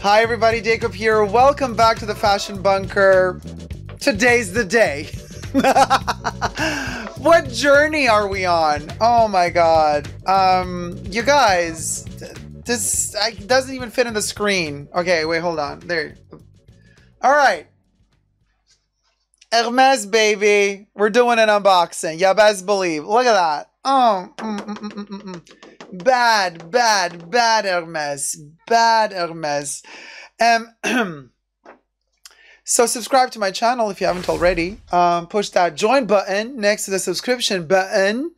Hi everybody, Jacob here. Welcome back to the Fashion Bunker. Today's the day. What journey are we on? Oh my god. You guys, this doesn't even fit in the screen. Okay, wait, hold on. There. All right. Hermès, baby. We're doing an unboxing. You best believe. Look at that. Oh. Bad Hermès. Bad Hermès. So subscribe to my channel if you haven't already. Push that join button next to the subscription button.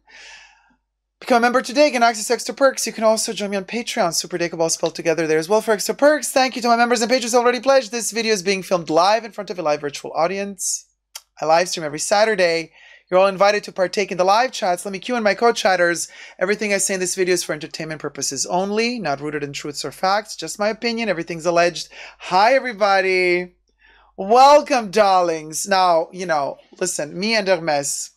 Become a member today, get access to extra perks. You can also join me on Patreon, Super Jacob, all spelled together there as well for extra perks. Thank you to my members and patrons already pledged. This video is being filmed live in front of a live virtual audience. I live stream every Saturday. You're all invited to partake in the live chats. Let me cue in my co-chatters. Everything I say in this video is for entertainment purposes only, not rooted in truths or facts, just my opinion. Everything's alleged. Hi, everybody. Welcome, darlings. Now, you know, listen, me and Hermès,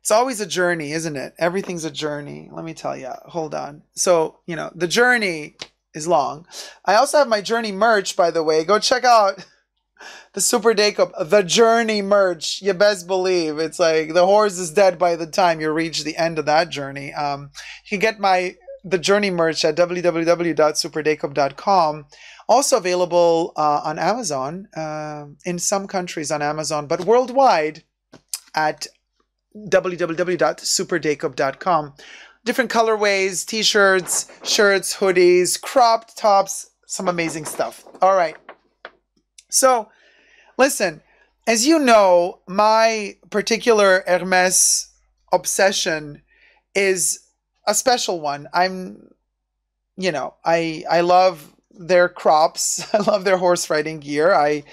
it's always a journey, isn't it? Everything's a journey. Let me tell you. Hold on. So, you know, the journey is long. I also have my journey merch, by the way. Go check out the Super Jacob, the journey merch. You best believe it's like the horse is dead by the time you reach the end of that journey. You can get the journey merch at www.superjacob.com. Also available on Amazon, in some countries on Amazon, but worldwide at www.superjacob.com. Different colorways, t-shirts, shirts, hoodies, cropped tops, some amazing stuff. All right. So, listen, as you know, my particular Hermès obsession is a special one. I love their crops. I love their horse riding gear. I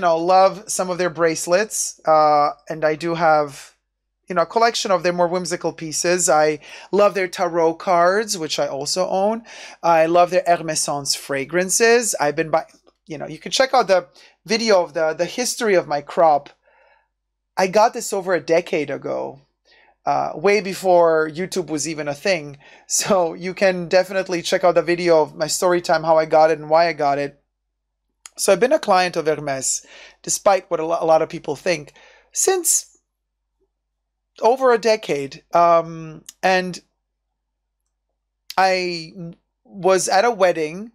love some of their bracelets. And I do have, a collection of their more whimsical pieces. I love their tarot cards, which I also own. I love their Hermès fragrances. I've been buying... you can check out the video of the history of my crop. I got this over a decade ago, way before YouTube was even a thing. So you can definitely check out the video of my story time, how I got it and why I got it. So I've been a client of Hermès, despite what a lot of people think, since over a decade. And I was at a wedding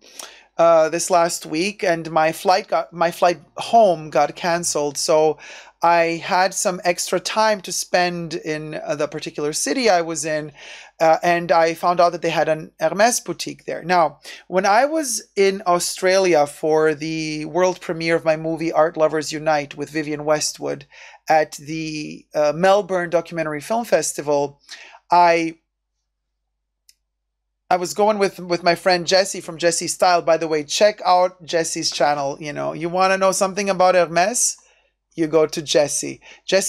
this last week, and my flight home got canceled, so I had some extra time to spend in the particular city I was in, and I found out that they had an Hermès boutique there. Now, when I was in Australia for the world premiere of my movie Art Lovers Unite with Vivian Westwood at the Melbourne Documentary Film Festival, I was going with my friend Jesse from Jesse Style. By the way, check out Jesse's channel. You want to know something about Hermès? You go to Jesse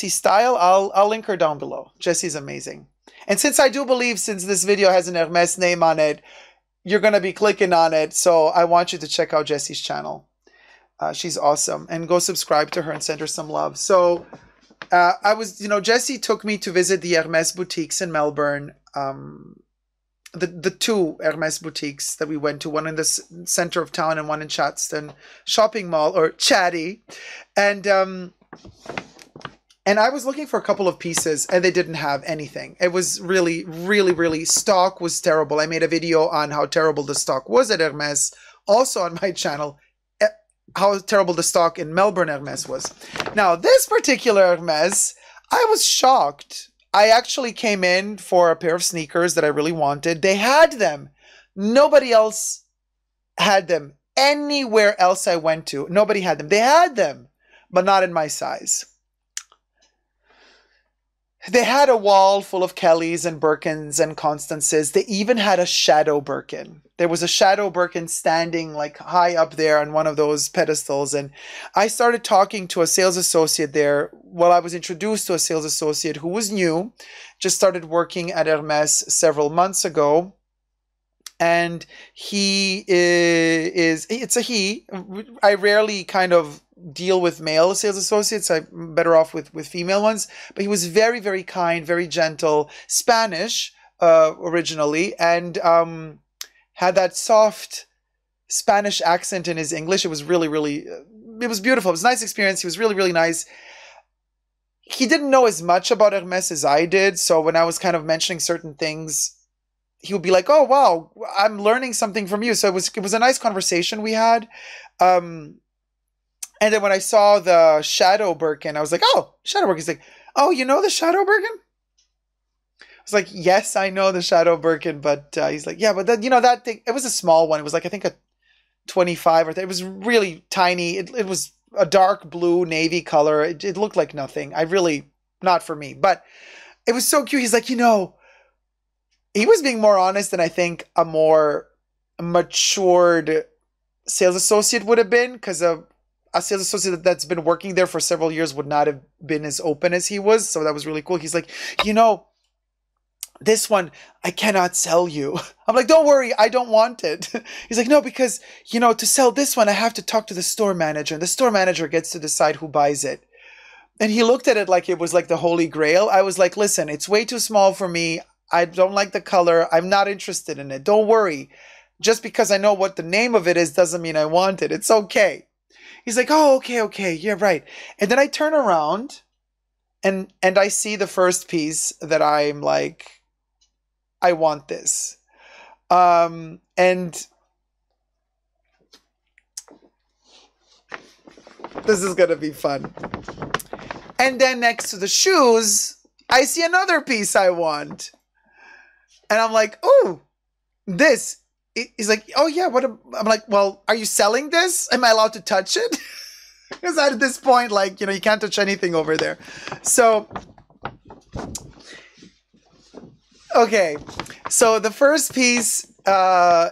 Style. I'll link her down below. Jesse's amazing. And since this video has an Hermès name on it, you're going to be clicking on it. So I want you to check out Jesse's channel. She's awesome. And go subscribe to her and send her some love. So Jesse took me to visit the Hermès boutiques in Melbourne. The two Hermès boutiques that we went to, one in the center of town and one in Chadstone Shopping Mall, or Chatty. And I was looking for a couple of pieces, and they didn't have anything. It was really, really, really, stock was terrible. I made a video on how terrible the stock was at Hermès, also on my channel, how terrible the stock in Melbourne Hermès was. Now, this particular Hermès, I was shocked. I actually came in for a pair of sneakers that I really wanted. They had them. Nobody else had them. Anywhere else I went to, nobody had them. They had them, but not in my size. They had a wall full of Kellys and Birkins and Constances. They even had a shadow Birkin. There was a shadow Birkin standing like high up there on one of those pedestals. And I started talking to a sales associate there. Well, I was introduced to a sales associate who was new, just started working at Hermès several months ago. And he. I rarely kind of deal with male sales associates. I'm better off with female ones. But he was very, very kind, very gentle, Spanish originally. And had that soft Spanish accent in his English. It was really, it was beautiful. It was a nice experience. He was really nice. He didn't know as much about Hermes as I did. So when I was kind of mentioning certain things, he would be like, oh, wow, I'm learning something from you. So it was a nice conversation we had. And then when I saw the Shadow Birkin, I was like, oh, Shadow Birkin. He's like, oh, you know the Shadow Birkin? I was like, yes, I know the Shadow Birkin. But he's like, yeah, but then, you know, that thing, it was a small one. It was like, I think a 25 or it was really tiny. It was a dark blue navy color. It looked like nothing. Not for me, but it was so cute. He's like, you know, he was being more honest than I think a more matured sales associate would have been, because a sales associate that's been working there for several years would not have been as open as he was. So that was really cool. He's like, you know, this one, I cannot sell you. I'm like, don't worry, I don't want it. He's like, no, because, you know, to sell this one, I have to talk to the store manager, and the store manager gets to decide who buys it. And he looked at it like it was like the Holy Grail. I was like, listen, it's way too small for me. I don't like the color. I'm not interested in it. Don't worry. Just because I know what the name of it is doesn't mean I want it. It's okay. He's like, oh, okay. Yeah, right. And then I turn around and I see the first piece that I'm like, I want this. And this is going to be fun. And then next to the shoes, I see another piece I want. And I'm like, oh, this. He's like, oh, yeah. What? I'm like, well, are you selling this? Am I allowed to touch it? Because at this point, like, you know, you can't touch anything over there. So... okay, so the first piece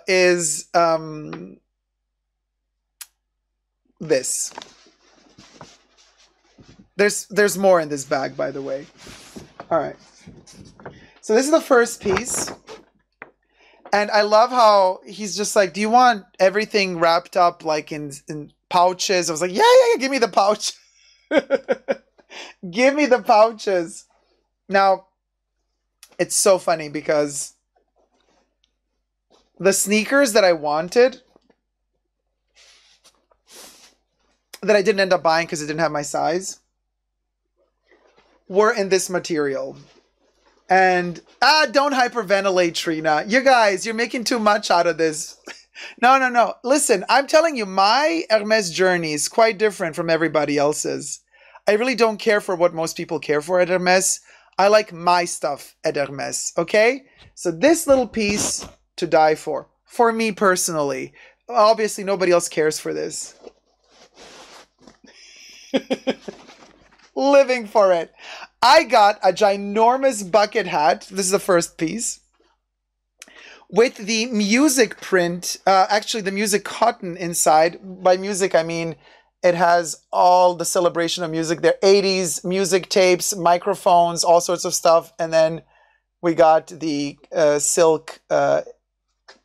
is this. There's more in this bag, by the way. All right. So this is the first piece. And I love how he's just like, do you want everything wrapped up like in pouches? I was like, yeah, give me the pouch. Give me the pouches. Now... it's so funny because the sneakers that I wanted that I didn't end up buying because it didn't have my size were in this material. And don't hyperventilate, Trina. You guys, you're making too much out of this. No. Listen, I'm telling you, my Hermes journey is quite different from everybody else's. I really don't care for what most people care for at Hermes. I like my stuff at Hermes, okay? So this little piece to die for me personally. Obviously, nobody else cares for this. Living for it. I got a ginormous bucket hat. This is the first piece. With the music print, actually the music cotton inside. By music, I mean... it has all the celebration of music there, 80s music tapes, microphones, all sorts of stuff. And then we got the silk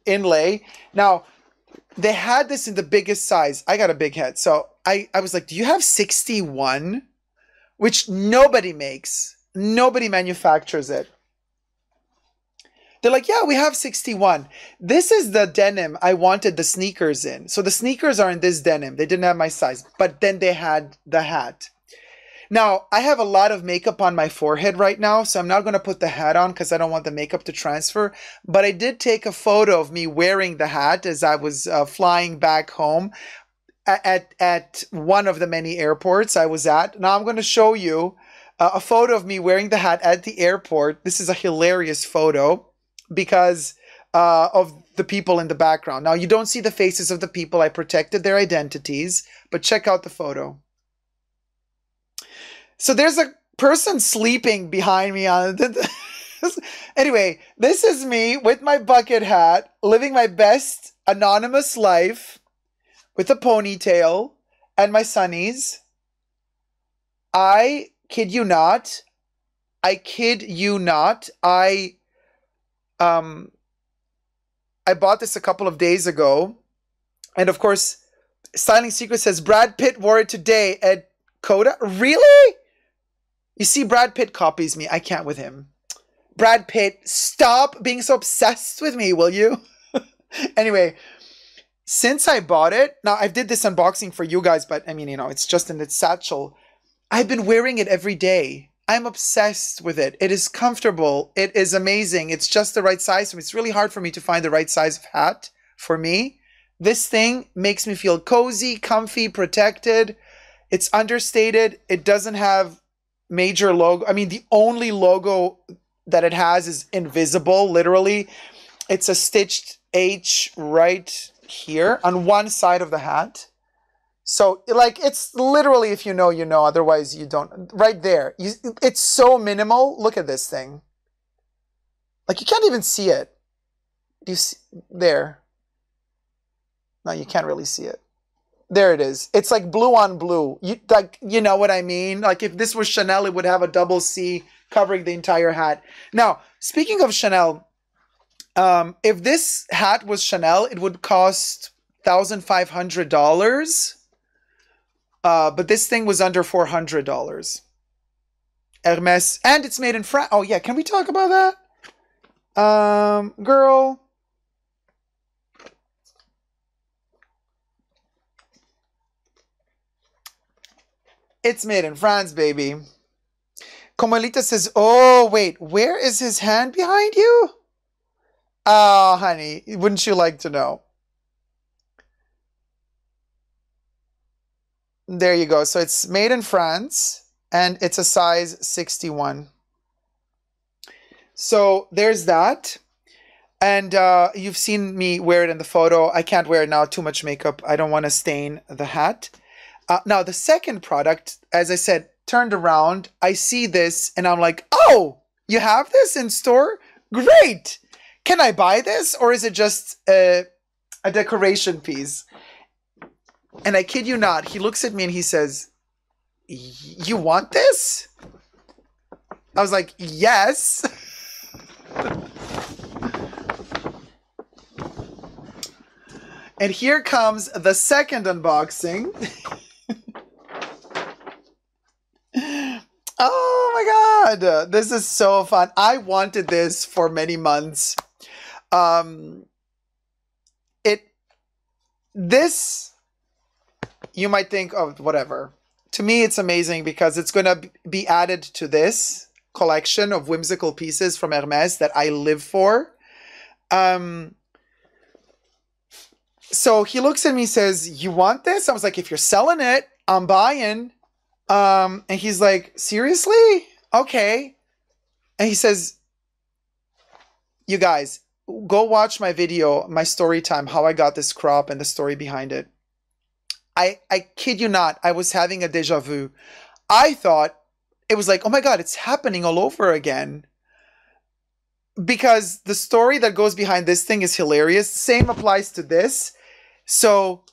inlay. Now, they had this in the biggest size. I got a big head. So I was like, do you have 61? Which nobody makes. Nobody manufactures it. They're like, yeah, we have 61. This is the denim I wanted the sneakers in. So the sneakers are in this denim. They didn't have my size, but then they had the hat. Now, I have a lot of makeup on my forehead right now, so I'm not going to put the hat on because I don't want the makeup to transfer. But I did take a photo of me wearing the hat as I was flying back home at one of the many airports I was at. Now I'm going to show you a photo of me wearing the hat at the airport. This is a hilarious photo. Because of the people in the background. Now, you don't see the faces of the people. I protected their identities, but check out the photo. So there's a person sleeping behind me. Anyway, this is me with my bucket hat, living my best anonymous life with a ponytail and my sunnies. I kid you not. I bought this a couple of days ago, and of course, Styling Secret says Brad Pitt wore it today at Coda. Really? You see, Brad Pitt copies me. I can't with him. Brad Pitt, stop being so obsessed with me, will you? Anyway, since I bought it, now I did this unboxing for you guys, but I mean, you know, it's just in its satchel. I've been wearing it every day. I'm obsessed with it. It is comfortable. It is amazing. It's just the right size for me. It's really hard for me to find the right size of hat for me. This thing makes me feel cozy, comfy, protected. It's understated. It doesn't have major logo. I mean, the only logo that it has is invisible, literally. It's a stitched H right here on one side of the hat. So, like, it's literally, if you know, you know, otherwise you don't. Right there. It's so minimal. Look at this thing. Like, you can't even see it. Do you see? There. No, you can't really see it. There it is. It's like blue on blue. You know what I mean? Like, if this was Chanel, it would have a double C covering the entire hat. Now, speaking of Chanel, if this hat was Chanel, it would cost $1,500. But this thing was under $400. Hermès. And it's made in France. Oh, yeah. Can we talk about that? Girl. It's made in France, baby. Comalita says, oh, wait, where is his hand behind you? Oh, honey, wouldn't you like to know? There you go. So it's made in France and it's a size 61. So there's that. And you've seen me wear it in the photo. I can't wear it now. Too much makeup. I don't want to stain the hat. Now, the second product, as I said, turned around. I see this and I'm like, oh, you have this in store? Great. Can I buy this, or is it just a decoration piece? And I kid you not, he looks at me and he says, you want this? I was like, yes. And here comes the second unboxing. Oh my God, this is so fun. I wanted this for many months. This, you might think of whatever. To me, it's amazing because it's going to be added to this collection of whimsical pieces from Hermès that I live for. So he looks at me and says, you want this? I was like, if you're selling it, I'm buying. And he's like, seriously? Okay. And he says, you guys, go watch my video, my story time, how I got this crop and the story behind it. I kid you not, I was having a déjà vu. I thought, it was like, oh my God, it's happening all over again. Because the story that goes behind this thing is hilarious. Same applies to this. So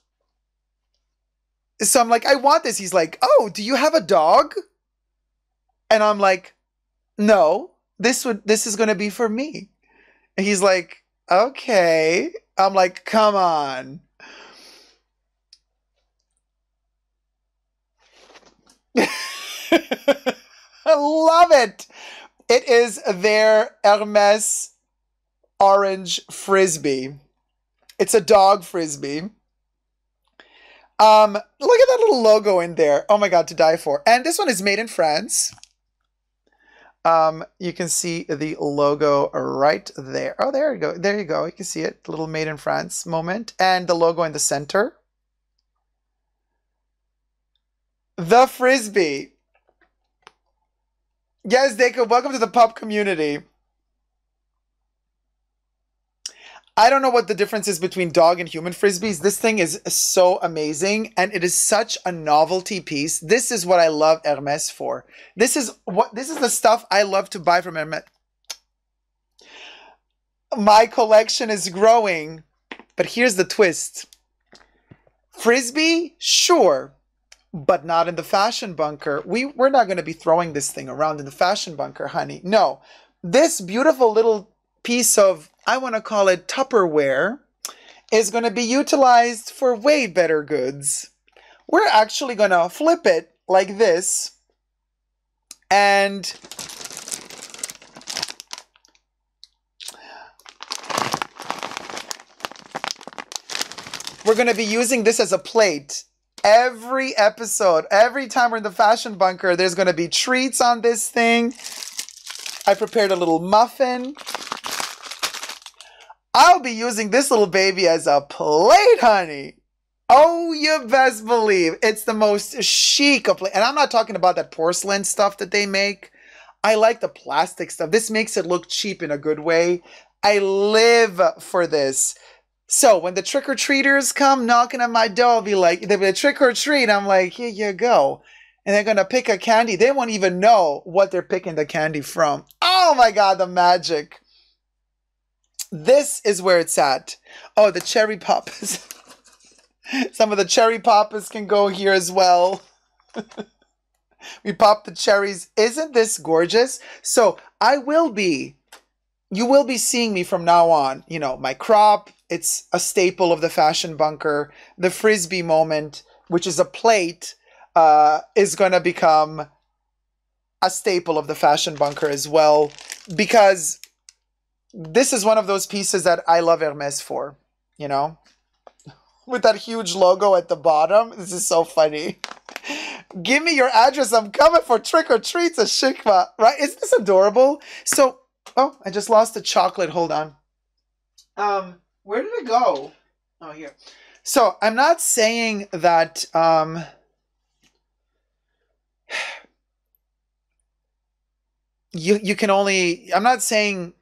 I'm like, I want this. He's like, oh, do you have a dog? And I'm like, no, this is going to be for me. And he's like, okay. I'm like, come on. I love it. It is their Hermès orange frisbee. It's a dog frisbee. Look at that little logo in there. Oh my God, to die for. And this one is made in France. You can see the logo right there. Oh, there you go. There you go. You can see it. A little made in France moment. And the logo in the center. The Frisbee. Yes, Deco, welcome to the pop community. I don't know what the difference is between dog and human Frisbees. This thing is so amazing, and it is such a novelty piece. This is what I love Hermès for. This is the stuff I love to buy from Hermès. My collection is growing, but here's the twist. Frisbee, sure, but not in the fashion bunker. We're not going to be throwing this thing around in the fashion bunker, honey. No, this beautiful little piece of, I want to call it Tupperware, is going to be utilized for way better goods. We're actually going to flip it like this and We're going to be using this as a plate. Every episode, every time we're in the Fashion Bunker, there's going to be treats on this thing. I prepared a little muffin. I'll be using this little baby as a plate, honey. Oh, you best believe. It's the most chic of plate. And I'm not talking about that porcelain stuff that they make. I like the plastic stuff. This makes it look cheap in a good way. I live for this. So when the trick-or-treaters come knocking on my door, I'll be like, they'll be a trick-or-treat. I'm like, here you go. And they're going to pick a candy. They won't even know what they're picking the candy from. Oh my God, the magic. This is where it's at. Oh, the cherry poppers. Some of the cherry poppers can go here as well. We pop the cherries. Isn't this gorgeous? So you will be seeing me from now on. You know, my crop. It's a staple of the Fashion Bunker. The Frisbee moment, which is a plate, is going to become a staple of the Fashion Bunker as well, because this is one of those pieces that I love Hermès for, you know? With that huge logo at the bottom. This is so funny. Give me your address. I'm coming for trick or treats at Shikva, right? Isn't this adorable? So, oh, I just lost the chocolate. Hold on. Where did it go? Oh, here. So I'm not saying that you can only, I'm not saying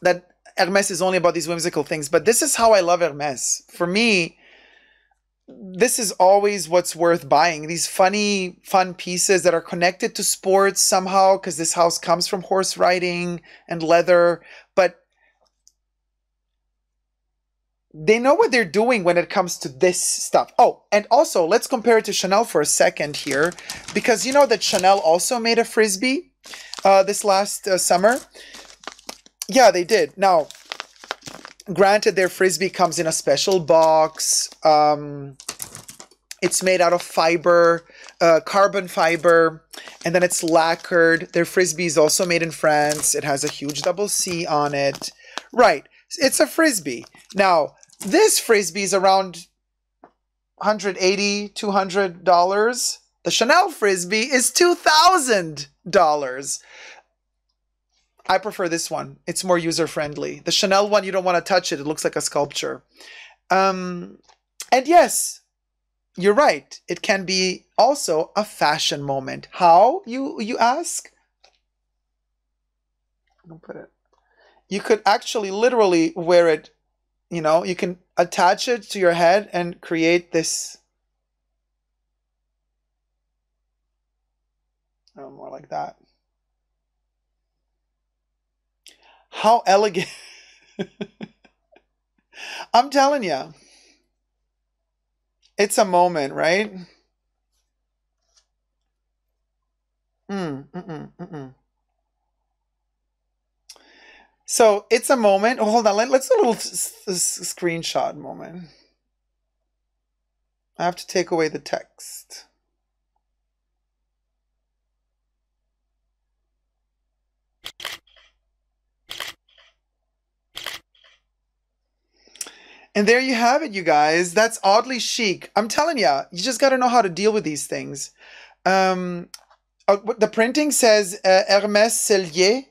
that Hermès is only about these whimsical things, but this is how I love Hermès. For me, this is always what's worth buying. These funny, fun pieces that are connected to sports somehow, because this house comes from horse riding and leather, but they know what they're doing when it comes to this stuff. Oh, and also let's compare it to Chanel for a second here, because you know that Chanel also made a Frisbee this last summer. Yeah, they did. Now, granted, their Frisbee comes in a special box. It's made out of fiber, carbon fiber, and then it's lacquered. Their Frisbee is also made in France. It has a huge double C on it. Right. It's a Frisbee. Now, this Frisbee is around $180, $200. The Chanel Frisbee is $2,000. I prefer this one. It's more user-friendly. The Chanel one, you don't want to touch it. It looks like a sculpture. And yes, you're right. It can be also a fashion moment. How, you ask? I'll put it. You could actually literally wear it, you know, you can attach it to your head and create this. Oh, more like that. How elegant. I'm telling you, it's a moment, right? So it's a moment. Oh, hold on. Let's do a little screenshot moment. I have to take away the text. And there you have it, you guys. That's oddly chic. I'm telling you, you just got to know how to deal with these things. The printing says Hermès Sellier.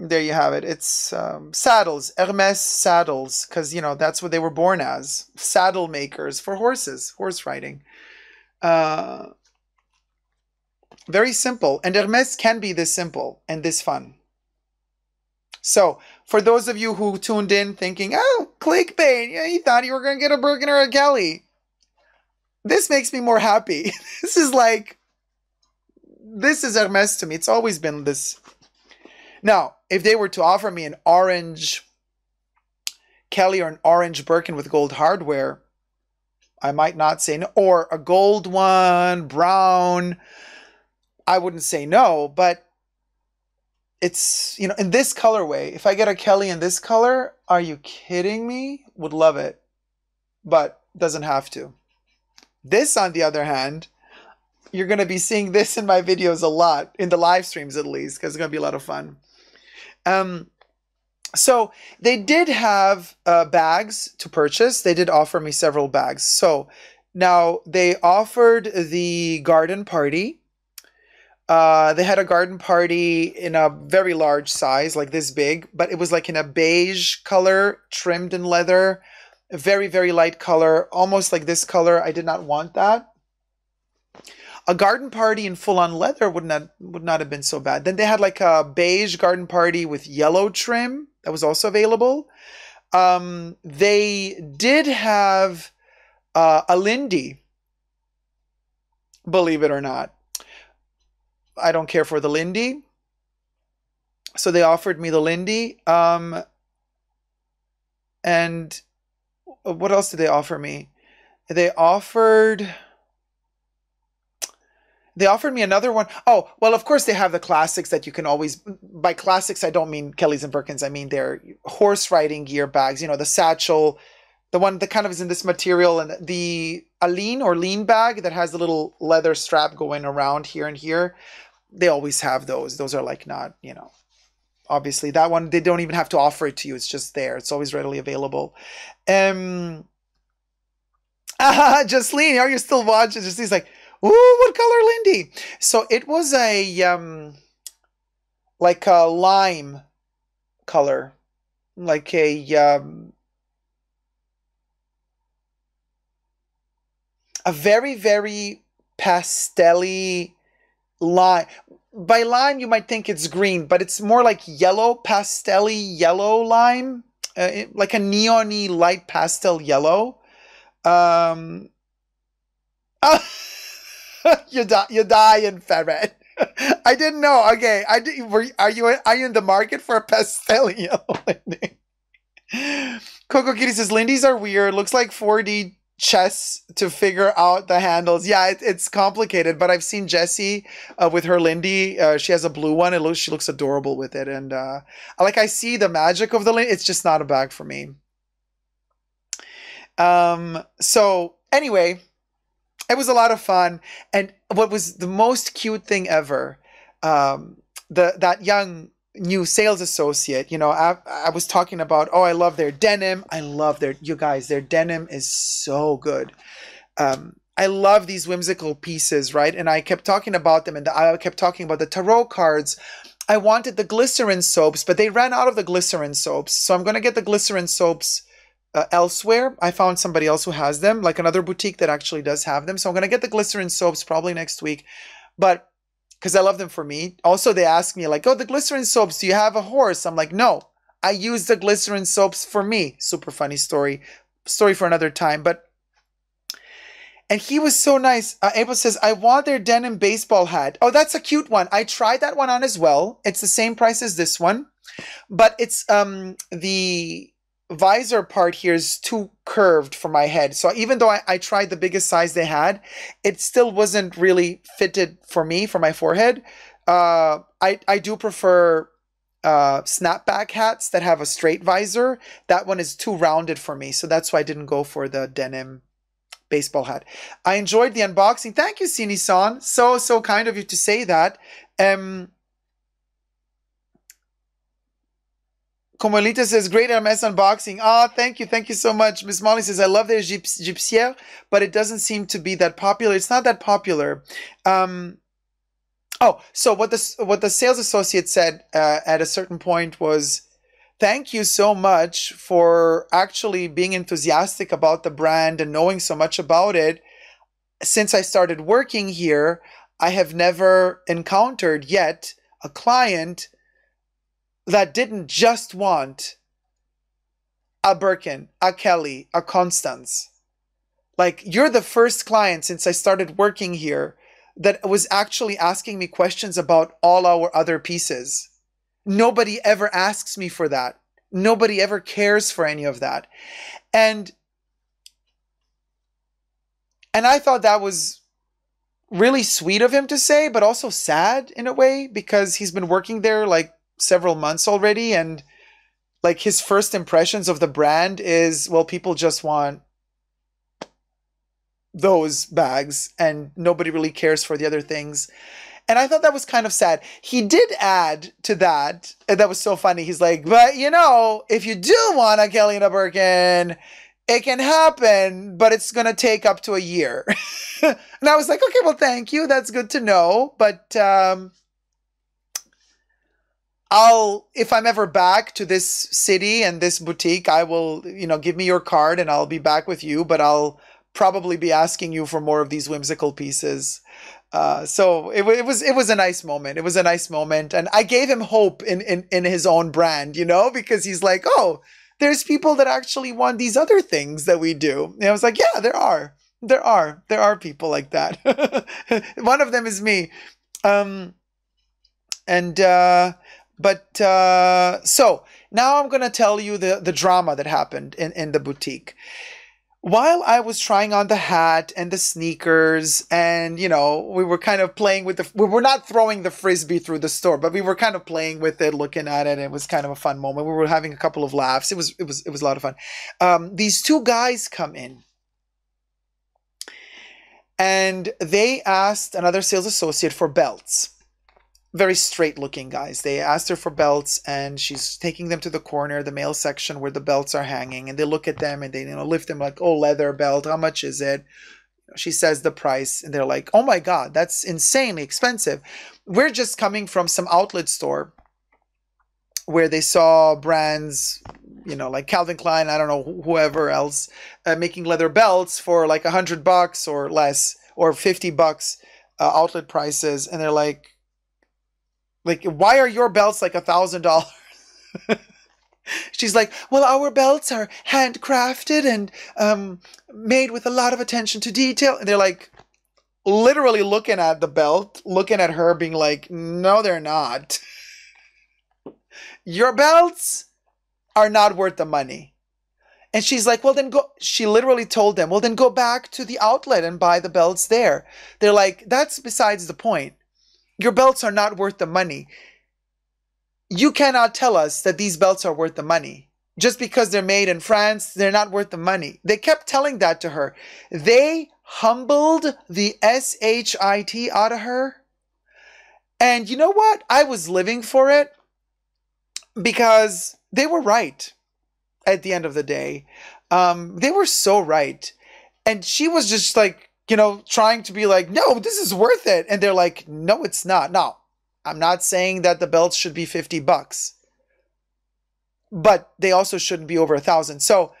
There you have it. It's saddles, Hermès saddles, because, you know, that's what they were born as, saddle makers for horses, horse riding. Very simple. And Hermès can be this simple and this fun. So for those of you who tuned in thinking, oh, clickbait, yeah, you thought you were going to get a Birkin or a Kelly. This makes me more happy. This is like, this is Hermès to me. It's always been this. Now, if they were to offer me an orange Kelly or an orange Birkin with gold hardware, I might not say no. Or a gold one, brown, I wouldn't say no. But it's, you know, in this colorway, if I get a Kelly in this color, are you kidding me? Would love it. But doesn't have to. This, on the other hand, you're going to be seeing this in my videos a lot, in the live streams at least, because it's going to be a lot of fun. So they did have bags to purchase. They did offer me several bags. So now they offered the garden party. They had a garden party in a very large size, like this big, but it was like in a beige color, trimmed in leather, a very, very light color, almost like this color. I did not want that. A garden party in full-on leather would not have been so bad. Then they had like a beige garden party with yellow trim that was also available. They did have a Lindy, believe it or not. I don't care for the Lindy. So they offered me the Lindy. And what else did they offer me? They offered me another one. Oh, well, of course they have the classics that you can always, by classics, I don't mean Kelly's and Perkins. I mean, their horse riding gear bags, you know, the satchel, the one that kind of is in this material, and the Aline or lean bag that has the little leather strap going around here and here. They always have those. Those are like not, you know, obviously that one, they don't even have to offer it to you. It's just there. It's always readily available. Justine, are you still watching? Justine's like, ooh, what color, Lindy? So it was a, like a lime color, like a very, very pastel-y lime. By lime, you might think it's green, but it's more like yellow, pastel-y yellow lime, like a neon-y light pastel yellow. You're dying, Ferret. I didn't know. Okay, are you in the market for a pastel yellow Lindy? Coco Kitty says Lindy's are weird. Looks like 4D chess to figure out the handles. Yeah, it's complicated. But I've seen Jessie with her Lindy. She has a blue one. She looks adorable with it. And like I see the magic of the Lindy. It's just not a bag for me. So anyway. It was a lot of fun, and what was the most cute thing ever, that young new sales associate, you know, I was talking about, oh, I love their denim. I love you guys, their denim is so good. I love these whimsical pieces, right? And I kept talking about them, and I kept talking about the tarot cards. I wanted the glycerin soaps, but they ran out of the glycerin soaps, so I'm going to get the glycerin soaps elsewhere. I found somebody else who has them, like another boutique that actually does have them. So I'm going to get the glycerin soaps probably next week, but because I love them for me. Also, they asked me like, oh, the glycerin soaps, do you have a horse? I'm like, no, I use the glycerin soaps for me. Super funny story for another time. But, and he was so nice. Abel says, I want their denim baseball hat. Oh, that's a cute one. I tried that one on as well. It's the same price as this one, but it's, the visor part here is too curved for my head. So even though I tried the biggest size they had, it still wasn't really fitted for me, for my forehead. I do prefer snapback hats that have a straight visor. That one is too rounded for me. So that's why I didn't go for the denim baseball hat. I enjoyed the unboxing. Thank you, Sini-san. So kind of you to say that. Comolita says, great Hermes unboxing. Ah, thank you. Thank you so much. Miss Molly says, I love their gypsier, but it doesn't seem to be that popular. It's not that popular. Oh, so what the sales associate said at a certain point was, thank you so much for actually being enthusiastic about the brand and knowing so much about it. Since I started working here, I have never encountered yet a client that didn't just want a Birkin, a Kelly, a Constance. Like, you're the first client since I started working here that was actually asking me questions about all our other pieces. Nobody ever asks me for that. Nobody ever cares for any of that. And I thought that was really sweet of him to say, but also sad in a way, because he's been working there like several months already, and like his first impressions of the brand is, well, people just want those bags and nobody really cares for the other things. And I thought that was kind of sad. He did add to that, and that was so funny. He's like, but you know, if you do want a Kellyanna Birkin, it can happen, but it's going to take up to a year. And I was like, okay, well, thank you. That's good to know. But if I'm ever back to this city and this boutique, I will, you know, give me your card and I'll be back with you. But I'll probably be asking you for more of these whimsical pieces. So it was a nice moment. It was a nice moment. And I gave him hope in his own brand, you know, because he's like, oh, there's people that actually want these other things that we do. And I was like, yeah, there are people like that. One of them is me. So now I'm going to tell you the drama that happened in the boutique. While I was trying on the hat and the sneakers and, you know, we were kind of playing with we were not throwing the Frisbee through the store, but we were kind of playing with it, looking at it. And it was kind of a fun moment. We were having a couple of laughs. It was a lot of fun. These two guys come in and they asked another sales associate for belts. Very straight looking guys. They asked her for belts and she's taking them to the corner, the male section where the belts are hanging, and they look at them and they, you know, lift them like, oh, leather belt, how much is it? She says the price and they're like, oh my God, that's insanely expensive. We're just coming from some outlet store where they saw brands, you know, like Calvin Klein, I don't know, whoever else, making leather belts for like $100 or less or $50 outlet prices. And they're like, why are your belts like $1,000? She's like, well, our belts are handcrafted and made with a lot of attention to detail. And they're like, literally looking at the belt, looking at her, being like, no, they're not. Your belts are not worth the money. And she's like, well, then go. She literally told them, well, then go back to the outlet and buy the belts there. They're like, that's besides the point. Your belts are not worth the money. You cannot tell us that these belts are worth the money. Just because they're made in France, they're not worth the money. They kept telling that to her. They humbled the S-H-I-T out of her. And you know what? I was living for it because they were right at the end of the day. They were so right. And she was just like, you know, trying to be like, no, this is worth it. And they're like, no, it's not. No, I'm not saying that the belts should be $50, but they also shouldn't be over $1,000. So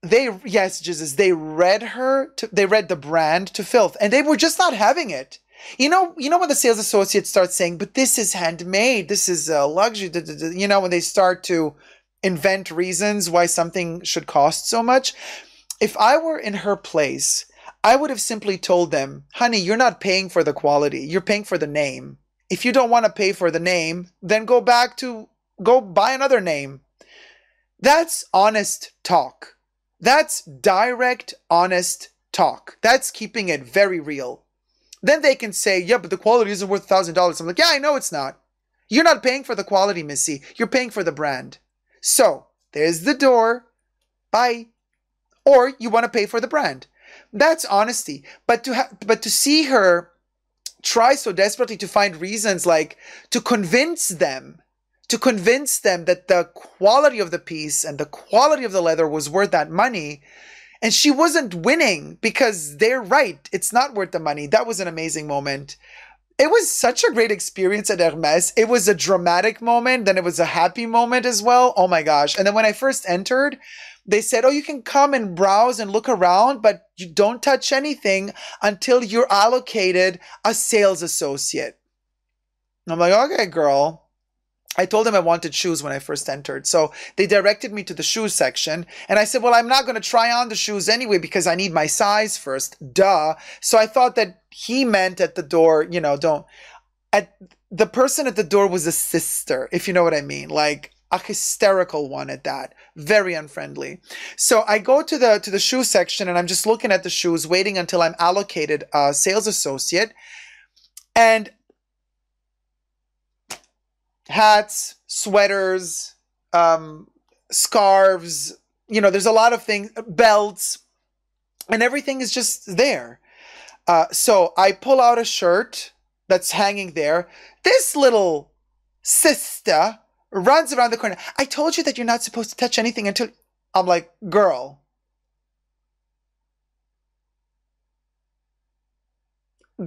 they, yes, Jesus, they read her, they read the brand to filth, and they were just not having it. You know when the sales associate starts saying, but this is handmade, this is a luxury, you know, when they start to invent reasons why something should cost so much. If I were in her place, I would have simply told them, honey, you're not paying for the quality. You're paying for the name. If you don't want to pay for the name, then go buy another name. That's honest talk. That's direct, honest talk. That's keeping it very real. Then they can say, yeah, but the quality isn't worth $1,000. I'm like, yeah, I know it's not. You're not paying for the quality, Missy. You're paying for the brand. So there's the door. Bye. Or you want to pay for the brand. That's honesty. But to see her try so desperately to find reasons, like to convince them that the quality of the piece and the quality of the leather was worth that money, and she wasn't winning because they're right, it's not worth the money. That was an amazing moment. It was such a great experience at Hermès. It was a dramatic moment, then it was a happy moment as well. Oh my gosh. And then when I first entered, they said, oh, you can come and browse and look around, but you don't touch anything until you're allocated a sales associate. And I'm like, okay, girl. I told them I wanted shoes when I first entered. So they directed me to the shoes section. And I said, well, I'm not going to try on the shoes anyway because I need my size first. Duh. So I thought that he meant at the door, you know, don't. The person at the door was a sister, if you know what I mean. Like, a hysterical one at that. Very unfriendly. So I go to the shoe section and I'm just looking at the shoes, waiting until I'm allocated a sales associate. And hats, sweaters, scarves, you know, there's a lot of things, belts, and everything is just there. So I pull out a shirt that's hanging there, this little sister runs around the corner. I told you that you're not supposed to touch anything until... I'm like, girl.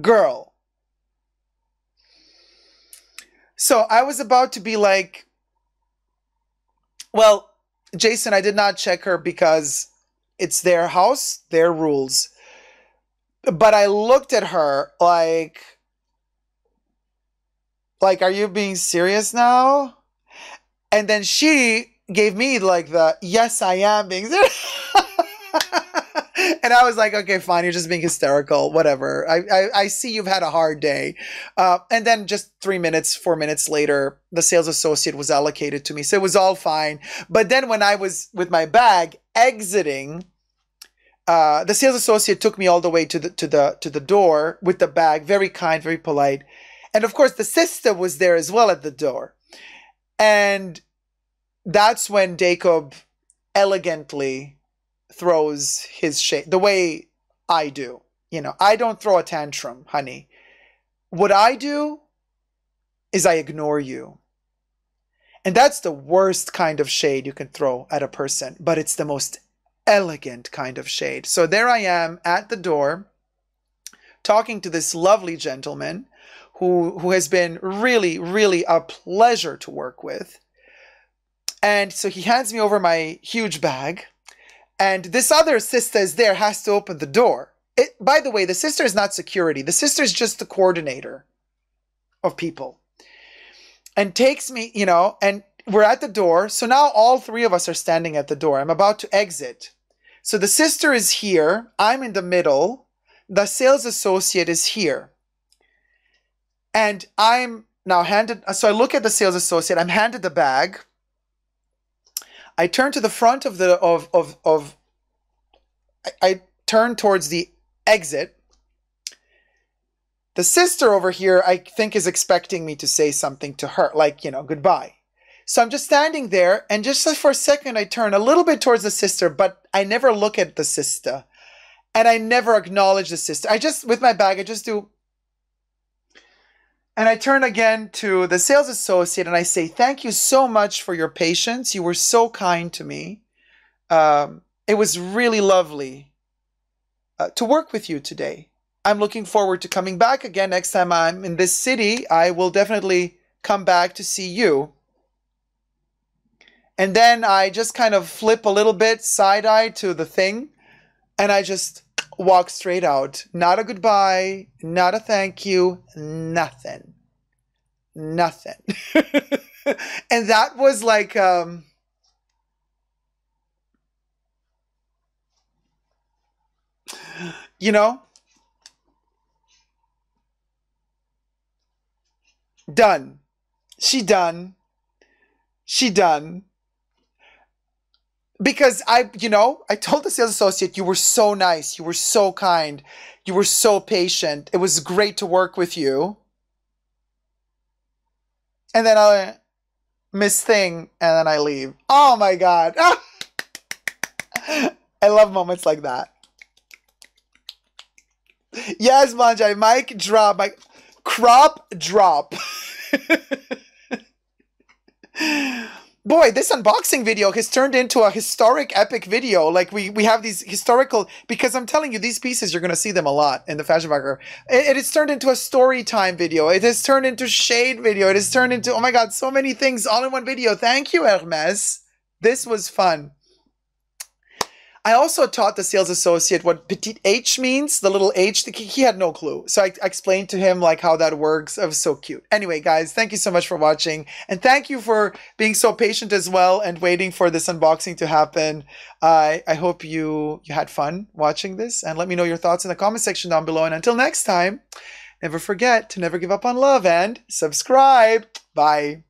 Girl. So I was about to be like, well, Jason, I did not check her because it's their house, their rules. But I looked at her like, are you being serious now? And then she gave me like the, yes, I am being serious. And I was like, okay, fine. You're just being hysterical. Whatever. I see you've had a hard day. And then just 4 minutes later, the sales associate was allocated to me. So it was all fine. But then when I was with my bag exiting, the sales associate took me all the way to the door with the bag. Very kind, very polite. And of course the sister was there as well at the door. And that's when Jacob elegantly throws his shade, the way I do. You know, I don't throw a tantrum, honey. What I do is I ignore you. And that's the worst kind of shade you can throw at a person, but it's the most elegant kind of shade. So there I am at the door talking to this lovely gentleman who has been really, really a pleasure to work with. And so he hands me over my huge bag, and this other sister is there, has to open the door. By the way, the sister is not security. The sister is just the coordinator of people. And takes me, you know, and we're at the door. So now all three of us are standing at the door. I'm about to exit. So the sister is here. I'm in the middle. The sales associate is here. And I'm now handed, so I look at the sales associate. I'm handed the bag. I turn to the front of the, I turn towards the exit. The sister over here, I think, is expecting me to say something to her, like, you know, goodbye. So I'm just standing there, and just for a second, I turn a little bit towards the sister, but I never look at the sister, and I never acknowledge the sister. I just, with my bag, I just do. And I turn again to the sales associate and I say, thank you so much for your patience. You were so kind to me. It was really lovely to work with you today. I'm looking forward to coming back again next time I'm in this city. I will definitely come back to see you. And then I just kind of flip a little bit side-eye to the thing and I just... walk straight out. Not a goodbye, not a thank you, nothing. Nothing. And that was like, you know, done. She done. She done. Because I, you know, I told the sales associate, you were so nice. You were so kind. You were so patient. It was great to work with you. And then I miss thing and then I leave. Oh my God. Ah! I love moments like that. Yes, Manjai, mic drop, mic crop drop. Boy, this unboxing video has turned into a historic epic video. Like we have these historical, because I'm telling you, these pieces, you're going to see them a lot in the fashion blogger. It has turned into a story time video. It has turned into shade video. It has turned into, oh my God, so many things all in one video. Thank you, Hermes. This was fun. I also taught the sales associate what petite H means, the little H. He had no clue. So I explained to him like how that works. It was so cute. Anyway, guys, thank you so much for watching. And thank you for being so patient as well and waiting for this unboxing to happen. I hope you had fun watching this. And let me know your thoughts in the comment section down below. And until next time, never forget to never give up on love and subscribe. Bye.